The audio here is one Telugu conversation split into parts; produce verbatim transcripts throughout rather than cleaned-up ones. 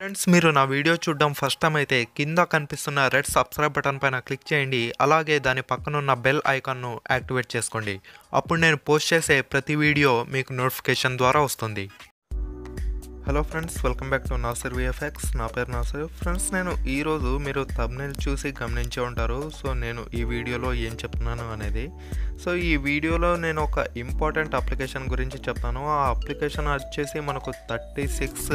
ఫ్రెండ్స్ మీరు నా వీడియో చూడడం ఫస్ట్ టైం అయితే కింద కనిపిస్తున్న రెడ్ సబ్స్క్రైబ్ బటన్ పైన క్లిక్ చేయండి. అలాగే దాని పక్కన ఉన్న బెల్ ఐకాన్ను యాక్టివేట్ చేసుకోండి. అప్పుడు నేను పోస్ట్ చేసే ప్రతి వీడియో మీకు నోటిఫికేషన్ ద్వారా వస్తుంది. Hello friends, welcome back to Nasir VFX. నా పేరు నాసీర్. ఫ్రెండ్స్, నేను ఈరోజు మీరు థంబ్నెయిల్ చూసి గమనించే ఉంటారు. సో నేను ఈ వీడియోలో ఏం చెప్తున్నాను అనేది, సో ఈ వీడియోలో నేను ఒక ఇంపార్టెంట్ అప్లికేషన్ గురించి చెప్తాను. ఆ అప్లికేషన్ వచ్చేసి మనకు థర్టీ సిక్స్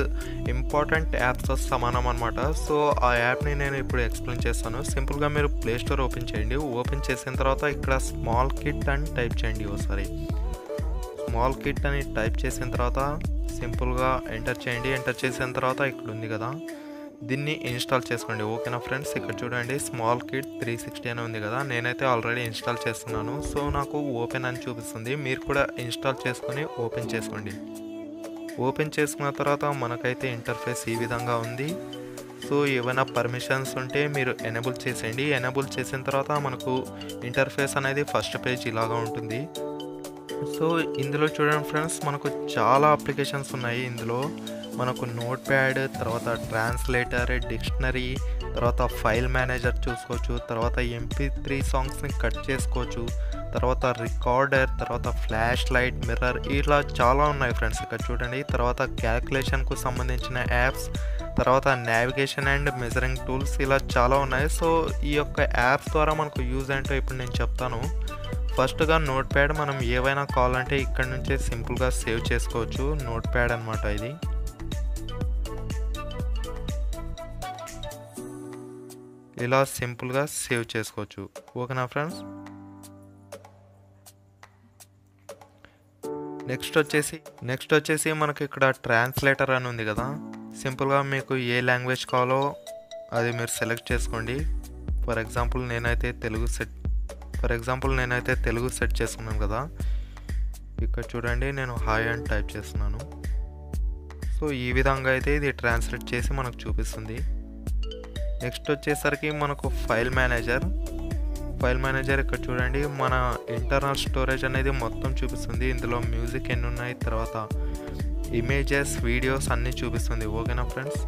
ఇంపార్టెంట్ యాప్స్ సమానం అనమాట. సో ఆ యాప్ని నేను ఇప్పుడు ఎక్స్ప్లెయిన్ చేస్తాను. సింపుల్గా మీరు ప్లేస్టోర్ ఓపెన్ చేయండి. ఓపెన్ చేసిన తర్వాత ఇక్కడ స్మాల్ కిట్ అని టైప్ చేయండి. ఒకసారి స్మాల్ కిట్ అని టైప్ చేసిన తర్వాత సింపుల్గా ఎంటర్ చేయండి. ఎంటర్ చేసిన తర్వాత ఇక్కడ ఉంది కదా, దీన్ని ఇన్స్టాల్ చేసుకోండి. ఓకేనా ఫ్రెండ్స్, ఇక్కడ చూడండి స్మాల్ కిట్ త్రీ సిక్స్టీ అని ఉంది కదా, నేనైతే ఆల్రెడీ ఇన్స్టాల్ చేస్తున్నాను. సో నాకు ఓపెన్ అని చూపిస్తుంది. మీరు కూడా ఇన్స్టాల్ చేసుకొని ఓపెన్ చేసుకోండి. ఓపెన్ చేసుకున్న తర్వాత మనకైతే ఇంటర్ఫేస్ ఈ విధంగా ఉంది. సో ఏమైనా పర్మిషన్స్ ఉంటే మీరు ఎనేబుల్ చేసేయండి. ఎనేబుల్ చేసిన తర్వాత మనకు ఇంటర్ఫేస్ అనేది ఫస్ట్ పేజ్ ఇలాగా ఉంటుంది. సో ఇందులో చూడండి ఫ్రెండ్స్, మనకు చాలా అప్లికేషన్స్ ఉన్నాయి. ఇందులో మనకు నోట్ ప్యాడ్, తర్వాత ట్రాన్స్లేటర్, డిక్షనరీ, తర్వాత ఫైల్ మేనేజర్ చూసుకోవచ్చు, తర్వాత ఎంపీ త్రీ సాంగ్స్ని కట్ చేసుకోవచ్చు, తర్వాత రికార్డర్, తర్వాత ఫ్లాష్ లైట్, మిర్రర్, ఇలా చాలా ఉన్నాయి ఫ్రెండ్స్. ఇక్కడ చూడండి, తర్వాత క్యాల్కులేషన్కు సంబంధించిన యాప్స్, తర్వాత నావిగేషన్ అండ్ మెజరింగ్ టూల్స్, ఇలా చాలా ఉన్నాయి. సో ఈ యొక్క యాప్స్ ద్వారా మనకు యూజ్ ఏంటో ఇప్పుడు నేను చెప్తాను. ఫస్ట్గా నోట్ ప్యాడ్, మనం ఏవైనా కావాలంటే ఇక్కడ నుంచే సింపుల్గా సేవ్ చేసుకోవచ్చు. నోట్ ప్యాడ్ అనమాట ఇది. ఇలా సింపుల్గా సేవ్ చేసుకోవచ్చు. ఓకేనా ఫ్రెండ్స్, నెక్స్ట్ వచ్చేసి నెక్స్ట్ వచ్చేసి మనకి ఇక్కడ ట్రాన్స్లేటర్ అని ఉంది కదా. సింపుల్గా మీకు ఏ లాంగ్వేజ్ కావాలో అది మీరు సెలెక్ట్ చేసుకోండి. ఫర్ ఎగ్జాంపుల్ నేనైతే తెలుగు సెట్ ఫర్ ఎగ్జాంపుల్ నేనైతే తెలుగు సెట్ చేసుకున్నాను కదా. ఇక్కడ చూడండి, నేను హాయ్ అని టైప్ చేస్తున్నాను. సో ఈ విధంగా అయితే ఇది ట్రాన్స్లేట్ చేసి మనకు చూపిస్తుంది. నెక్స్ట్ వచ్చేసరికి మనకు ఫైల్ మేనేజర్. ఫైల్ మేనేజర్ ఇక్కడ చూడండి, మన ఇంటర్నల్ స్టోరేజ్ అనేది మొత్తం చూపిస్తుంది. ఇందులో మ్యూజిక్ ఎన్ని ఉన్నాయి, తర్వాత ఇమేజెస్, వీడియోస్ అన్నీ చూపిస్తుంది. ఓకేనా ఫ్రెండ్స్,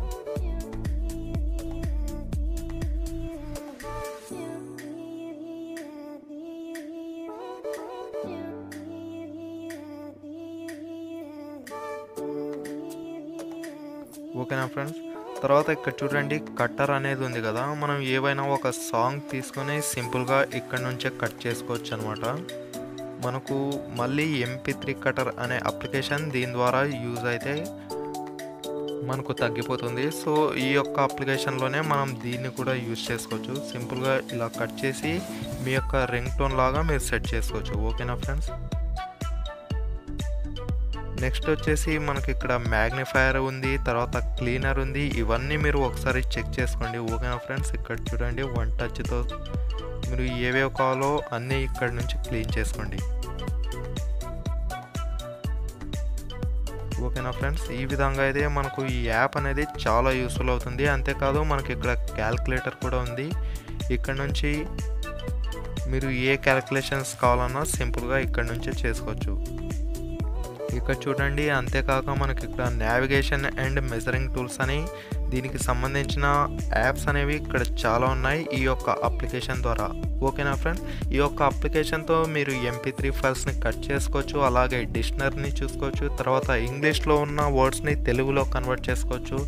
ఓకేనా ఫ్రెండ్స్ తర్వాత ఇక్కడ చూడండి కట్టర్ అనేది ఉంది కదా. మనం ఏవైనా ఒక సాంగ్ తీసుకొని సింపుల్గా ఇక్కడ నుంచే కట్ చేసుకోవచ్చు అనమాట. మనకు మళ్ళీ ఎంపీ త్రీ కట్టర్ అనే అప్లికేషన్ దీని ద్వారా యూజ్ అయితే మనకు తగ్గిపోతుంది. సో ఈ యొక్క అప్లికేషన్లోనే మనం దీన్ని కూడా యూజ్ చేసుకోవచ్చు. సింపుల్గా ఇలా కట్ చేసి మీ యొక్క రింగ్ టోన్ లాగా మీరు సెట్ చేసుకోవచ్చు. ఓకేనా ఫ్రెండ్స్, నెక్స్ట్ వచ్చేసి మనకి ఇక్కడ మ్యాగ్నిఫైయర్ ఉంది, తర్వాత క్లీనర్ ఉంది. ఇవన్నీ మీరు ఒకసారి చెక్ చేసుకోండి. ఓకేనా ఫ్రెండ్స్, ఇక్కడ చూడండి వన్ టచ్తో మీరు ఏవేవి కావాలో అన్నీ ఇక్కడ నుంచి క్లీన్ చేసుకోండి. ఓకేనా ఫ్రెండ్స్, ఈ విధంగా అయితే మనకు ఈ యాప్ అనేది చాలా యూస్ఫుల్ అవుతుంది. అంతేకాదు మనకి ఇక్కడ క్యాల్కులేటర్ కూడా ఉంది. ఇక్కడ నుంచి మీరు ఏ క్యాల్కులేషన్స్ కావాలన్నా సింపుల్గా ఇక్కడ నుంచే చేసుకోవచ్చు. ఇక్కడ చూడండి, అంతేకాక మనకి ఇక్కడ నావిగేషన్ అండ్ మెజరింగ్ టూల్స్ అని దీనికి సంబంధించిన యాప్స్ అనేవి ఇక్కడ చాలా ఉన్నాయి ఈ యొక్క అప్లికేషన్ ద్వారా. ఓకేనా ఫ్రెండ్స్, ఈ యొక్క అప్లికేషన్తో మీరు ఎంపీ త్రీ ఫైల్స్ని కట్ చేసుకోవచ్చు, అలాగే డిక్షనరీని చూసుకోవచ్చు, తర్వాత ఇంగ్లీష్లో ఉన్న వర్డ్స్ని తెలుగులో కన్వర్ట్ చేసుకోవచ్చు,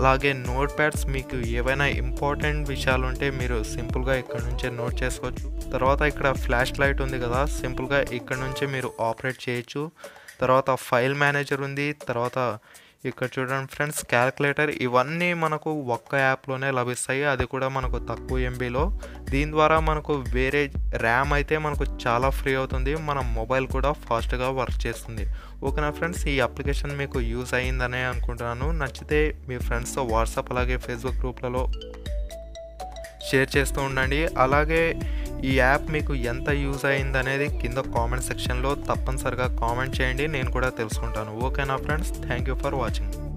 అలాగే నోట్ ప్యాడ్స్ మీకు ఏవైనా ఇంపార్టెంట్ విషయాలు ఉంటే మీరు సింపుల్గా ఇక్కడ నుంచే నోట్ చేసుకోవచ్చు. తర్వాత ఇక్కడ ఫ్లాష్ లైట్ ఉంది కదా, సింపుల్గా ఇక్కడ నుంచే మీరు ఆపరేట్ చేయొచ్చు. తర్వాత ఫైల్ మేనేజర్ ఉంది. తర్వాత ఇక్కడ చూడండి ఫ్రెండ్స్ క్యాల్కులేటర్. ఇవన్నీ మనకు ఒక్క యాప్లోనే లభిస్తాయి, అది కూడా మనకు తక్కువ ఎంబీలో. దీని ద్వారా మనకు వేరే ర్యామ్ అయితే మనకు చాలా ఫ్రీ అవుతుంది, మన మొబైల్ కూడా ఫాస్ట్గా వర్క్ చేస్తుంది. ఓకేనా ఫ్రెండ్స్, ఈ అప్లికేషన్ మీకు యూజ్ అయ్యిందనే అనుకుంటున్నాను. నచ్చితే మీ ఫ్రెండ్స్తో వాట్సాప్ అలాగే ఫేస్బుక్ గ్రూప్లలో షేర్ చేస్తూ ఉండండి. అలాగే ఈ యాప్ మీకు ఎంత యూజ్ అయింది అనేది కింద కామెంట్ సెక్షన్లో తప్పనిసరిగా కామెంట్ చేయండి, నేను కూడా తెలుసుకుంటాను. ఓకేనా friends, thank you for watching.